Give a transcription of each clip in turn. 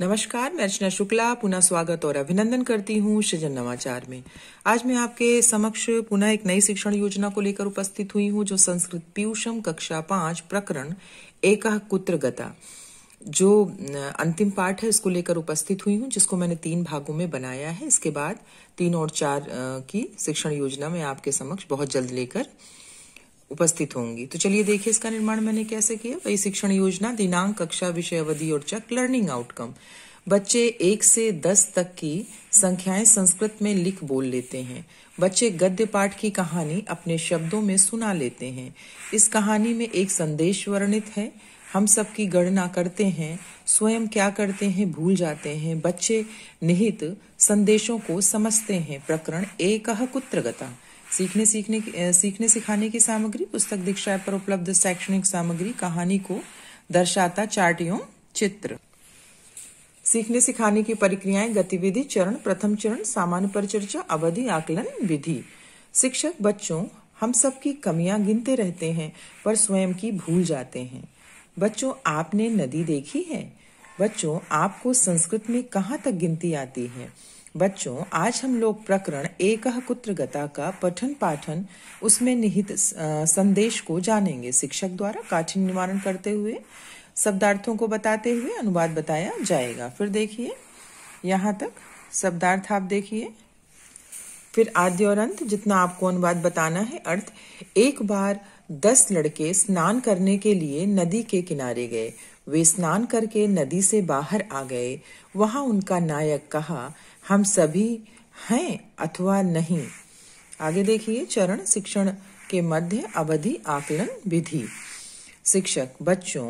नमस्कार, मैं अर्चना शुक्ला पुनः स्वागत और अभिनंदन करती हूँ सृजन नवाचार में। आज मैं आपके समक्ष पुनः एक नई शिक्षण योजना को लेकर उपस्थित हुई हूँ, जो संस्कृत पीयूषम कक्षा 5 प्रकरण 1 कुत्र गता जो अंतिम पाठ है, इसको लेकर उपस्थित हुई हूँ, जिसको मैंने 3 भागों में बनाया है। इसके बाद 3 और 4 की शिक्षण योजना में आपके समक्ष बहुत जल्द लेकर उपस्थित होंगी। तो चलिए देखिए इसका निर्माण मैंने कैसे किया। वही शिक्षण योजना, दिनांक, कक्षा, विषय, अवधि और चक। लर्निंग आउटकम, बच्चे 1 से 10 तक की संख्याएं संस्कृत में लिख बोल लेते हैं। बच्चे गद्य पाठ की कहानी अपने शब्दों में सुना लेते हैं। इस कहानी में एक संदेश वर्णित है। हम सब की गणना करते हैं, स्वयं क्या करते हैं भूल जाते हैं। बच्चे निहित संदेशों को समझते हैं। प्रकरण 1 कुत्र गता। सीखने सिखाने की सामग्री, पुस्तक दीक्षा पर उपलब्ध शैक्षणिक सामग्री, कहानी को दर्शाता चार्ट एवं चित्र। सीखने सिखाने की प्रक्रियाएं, गतिविधि, चरण, प्रथम चरण, सामान्य परिचर्चा, अवधि, आकलन विधि। शिक्षक बच्चों हम सब की कमियां गिनते रहते हैं पर स्वयं की भूल जाते हैं। बच्चों आपने नदी देखी है? बच्चों आपको संस्कृत में कहाँ तक गिनती आती है? बच्चों आज हम लोग प्रकरण 1 कुत्र गता का पठन पाठन, उसमें निहित संदेश को जानेंगे। शिक्षक द्वारा काठिन्य निवारण करते हुए शब्दार्थों को बताते हुए अनुवाद बताया जाएगा। फिर देखिए यहाँ तक शब्दार्थ आप देखिए, फिर आद्य और अंत जितना आपको अनुवाद बताना है। अर्थ, एक बार 10 लड़के स्नान करने के लिए नदी के किनारे गए। वे स्नान करके नदी से बाहर आ गए। वहां उनका नायक कहा, हम सभी हैं अथवा नहीं। आगे देखिए चरण, शिक्षण के मध्य, अवधि, आकलन विधि। शिक्षक बच्चों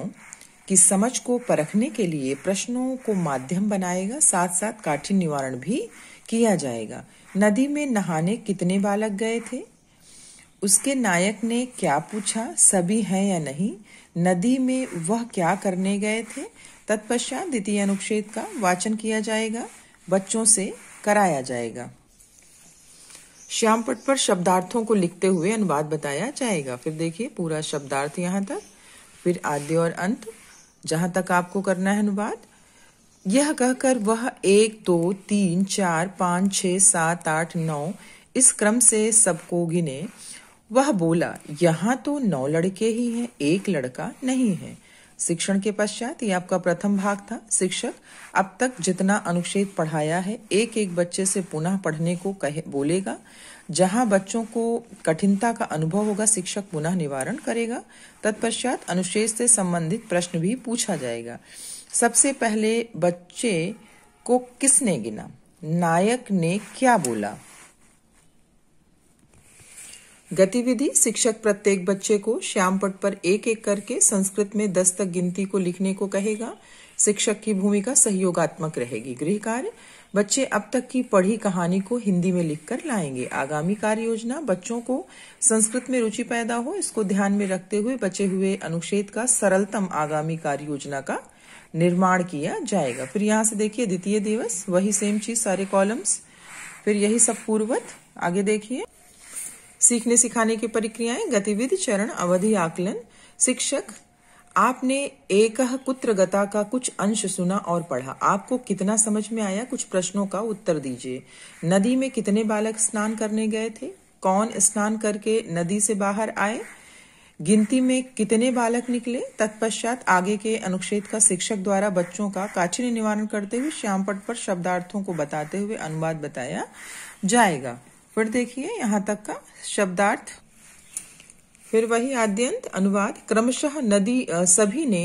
की समझ को परखने के लिए प्रश्नों को माध्यम बनाएगा, साथ साथ काठिन्य निवारण भी किया जाएगा। नदी में नहाने कितने बालक गए थे? उसके नायक ने क्या पूछा? सभी हैं या नहीं? नदी में वह क्या करने गए थे? तत्पश्चात द्वितीय अनुच्छेद का वाचन किया जाएगा, बच्चों से कराया जाएगा। श्यामपट पर शब्दार्थों को लिखते हुए अनुवाद बताया जाएगा। फिर देखिए पूरा शब्दार्थ यहाँ तक, फिर आद्य और अंत जहां तक आपको करना है अनुवाद। यह कहकर वह 1 2 3 4 5 6 7 8 9 इस क्रम से सबको गिने। वह बोला, यहाँ तो 9 लड़के ही हैं, 1 लड़का नहीं है। शिक्षण के पश्चात ये आपका प्रथम भाग था। शिक्षक अब तक जितना अनुच्छेद पढ़ाया है, एक एक बच्चे से पुनः पढ़ने को बोलेगा। जहां बच्चों को कठिनता का अनुभव होगा, शिक्षक पुनः निवारण करेगा। तत्पश्चात अनुच्छेद से संबंधित प्रश्न भी पूछा जाएगा। सबसे पहले बच्चे को किसने गिना? नायक ने क्या बोला? गतिविधि, शिक्षक प्रत्येक बच्चे को श्यामपट पर 1 1 करके संस्कृत में 10 तक गिनती को लिखने को कहेगा। शिक्षक की भूमिका सहयोगात्मक रहेगी। गृह कार्य, बच्चे अब तक की पढ़ी कहानी को हिंदी में लिखकर लाएंगे। आगामी कार्य योजना, बच्चों को संस्कृत में रुचि पैदा हो, इसको ध्यान में रखते हुए बचे हुए अनुच्छेद का सरलतम आगामी कार्य योजना का निर्माण किया जाएगा। फिर यहाँ से देखिए द्वितीय दिवस, वही सेम चीज सारे कॉलम्स, फिर यही सब पूर्ववत। आगे देखिए सीखने सिखाने की प्रक्रियाएं, गतिविधि, चरण, अवधि, आकलन। शिक्षक आपने 1 कुत्र गता का कुछ अंश सुना और पढ़ा, आपको कितना समझ में आया? कुछ प्रश्नों का उत्तर दीजिए। नदी में कितने बालक स्नान करने गए थे? कौन स्नान करके नदी से बाहर आए? गिनती में कितने बालक निकले? तत्पश्चात आगे के अनुच्छेद का शिक्षक द्वारा बच्चों का काठिन्य निवारण करते हुए श्यामपट पर शब्दार्थों को बताते हुए अनुवाद बताया जाएगा। फिर देखिए यहाँ तक का शब्दार्थ, फिर वही आद्यंत, अनुवाद। क्रमशः नदी सभी ने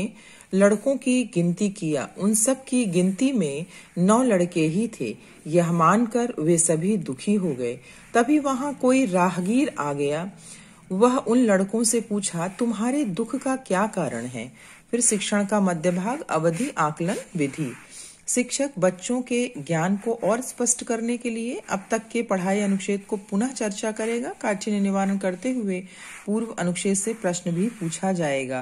लड़कों की गिनती किया। उन सब की गिनती में 9 लड़के ही थे। यह मानकर वे सभी दुखी हो गए। तभी वहां कोई राहगीर आ गया। वह उन लड़कों से पूछा, तुम्हारे दुख का क्या कारण है? फिर शिक्षण का मध्य भाग, अवधि, आकलन विधि। शिक्षक बच्चों के ज्ञान को और स्पष्ट करने के लिए अब तक के पढ़ाए अनुच्छेद को पुनः चर्चा करेगा। काठिन्य निवारण करते हुए पूर्व अनुच्छेद से प्रश्न भी पूछा जाएगा।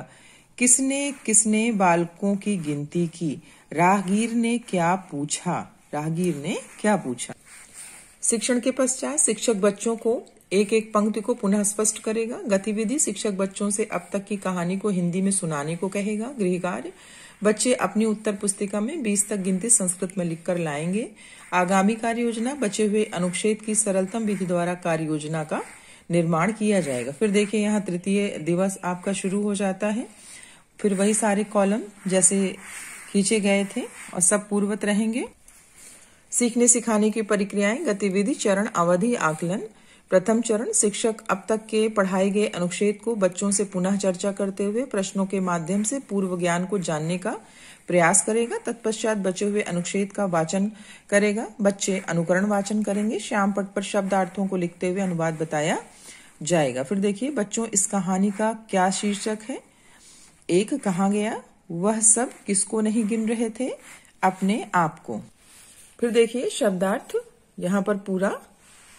किसने किसने बालकों की गिनती की? राहगीर ने क्या पूछा? राहगीर ने क्या पूछा? शिक्षण के पश्चात शिक्षक बच्चों को एक एक पंक्ति को पुनः स्पष्ट करेगा। गतिविधि: शिक्षक बच्चों से अब तक की कहानी को हिंदी में सुनाने को कहेगा। गृह कार्य: बच्चे अपनी उत्तर पुस्तिका में 20 तक गिनती संस्कृत में लिखकर लाएंगे। आगामी कार्य योजना: बचे हुए अनुच्छेद की सरलतम विधि द्वारा कार्य योजना का निर्माण किया जाएगा। फिर देखिए यहाँ तृतीय दिवस आपका शुरू हो जाता है। फिर वही सारे कॉलम जैसे खींचे गए थे और सब पूर्वत रहेंगे। सीखने सिखाने की प्रक्रियाएं: गतिविधि चरण, अवधि, आकलन। प्रथम चरण: शिक्षक अब तक के पढ़ाए गए अनुच्छेद को बच्चों से पुनः चर्चा करते हुए प्रश्नों के माध्यम से पूर्व ज्ञान को जानने का प्रयास करेगा। तत्पश्चात बचे हुए अनुच्छेद का वाचन करेगा। बच्चे अनुकरण वाचन करेंगे। श्याम पट पर शब्दार्थों को लिखते हुए अनुवाद बताया जाएगा। फिर देखिए बच्चों, इस कहानी का क्या शीर्षक है? एक, कहा गया वह सब किसको नहीं गिन रहे थे? अपने आप को। फिर देखिए शब्दार्थ, यहाँ पर पूरा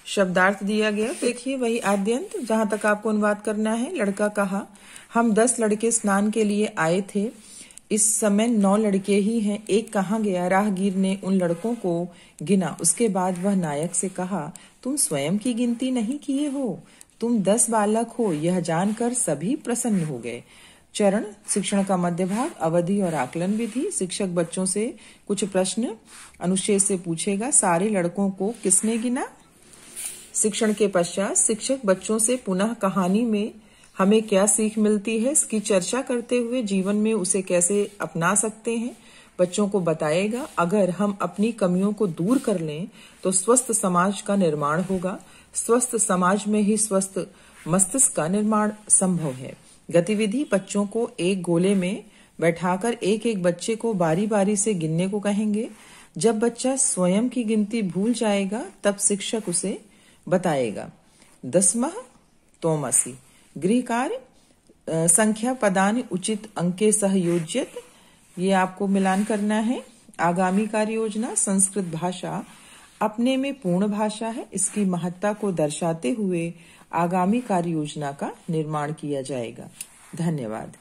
शब्दार्थ दिया गया। देखिए वही आद्यंत जहां तक आपको अनुवाद करना है। लड़का कहा, हम 10 लड़के स्नान के लिए आए थे, इस समय 9 लड़के ही हैं। एक, कहा गया राहगीर ने उन लड़कों को गिना। उसके बाद वह नायक से कहा, तुम स्वयं की गिनती नहीं किए हो, तुम 10 बालक हो। यह जानकर सभी प्रसन्न हो गए। चरण: शिक्षण का मध्य भाग, अवधि और आकलन विधि। शिक्षक बच्चों से कुछ प्रश्न अनुच्छेद से पूछेगा। सारे लड़कों को किसने गिना? शिक्षण के पश्चात शिक्षक बच्चों से पुनः कहानी में हमें क्या सीख मिलती है, इसकी चर्चा करते हुए जीवन में उसे कैसे अपना सकते हैं बच्चों को बताएगा। अगर हम अपनी कमियों को दूर कर लें तो स्वस्थ समाज का निर्माण होगा। स्वस्थ समाज में ही स्वस्थ मस्तिष्क का निर्माण संभव है। गतिविधि: बच्चों को एक गोले में बैठाकर एक एक बच्चे को बारी बारी से गिनने को कहेंगे। जब बच्चा स्वयं की गिनती भूल जाएगा तब शिक्षक उसे बताएगा। 10वां तोमसी। गृह कार्य: संख्या पदान उचित अंके सहयोज्यत, ये आपको मिलान करना है। आगामी कार्य योजना: संस्कृत भाषा अपने में पूर्ण भाषा है, इसकी महत्ता को दर्शाते हुए आगामी कार्य योजना का निर्माण किया जाएगा। धन्यवाद।